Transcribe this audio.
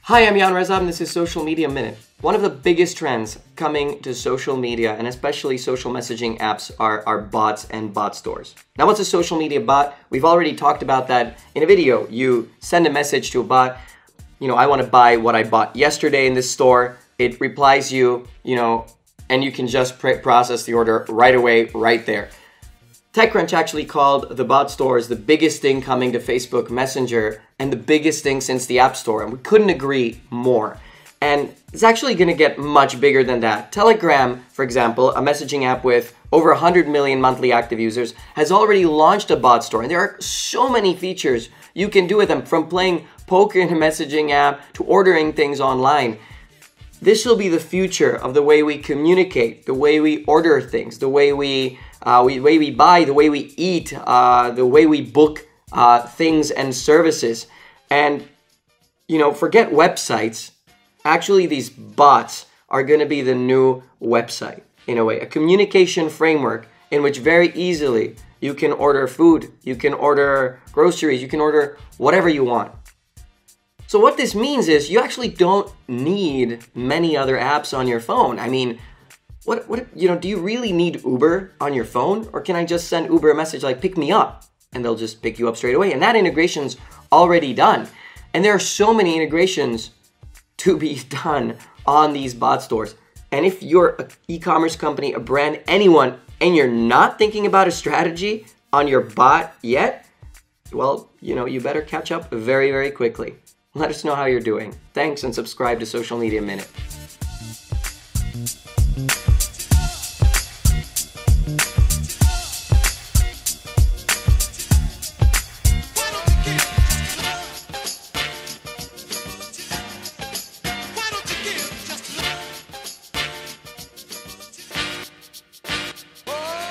Hi, I'm Jan Rezab and this is Social Media Minute. One of the biggest trends coming to social media and especially social messaging apps are bots and bot stores. Now, what's a social media bot? We've already talked about that in a video. You send a message to a bot, you know, I want to buy what I bought yesterday in this store. It replies you, you know, and you can just process the order right away, right there. TechCrunch actually called the bot stores the biggest thing coming to Facebook Messenger and the biggest thing since the App Store, and we couldn't agree more. And it's actually going to get much bigger than that. Telegram, for example, a messaging app with over 100 million monthly active users, has already launched a bot store, and there are so many features you can do with them, from playing poker in a messaging app to ordering things online. This will be the future of the way we communicate, the way we order things, the way we buy, the way we eat, the way we book things and services. And, you know, forget websites. Actually, these bots are going to be the new website, in a way. A communication framework in which very easily you can order food, you can order groceries, you can order whatever you want. So what this means is you actually don't need many other apps on your phone. I mean, what you know, do you really need Uber on your phone? Or can I just send Uber a message like, pick me up? And they'll just pick you up straight away. And that integration's already done. And there are so many integrations to be done on these bot stores. And if you're an e-commerce company, a brand, anyone, and you're not thinking about a strategy on your bot yet, well, you know, you better catch up very, very quickly. Let us know how you're doing. Thanks, and subscribe to Social Media Minute.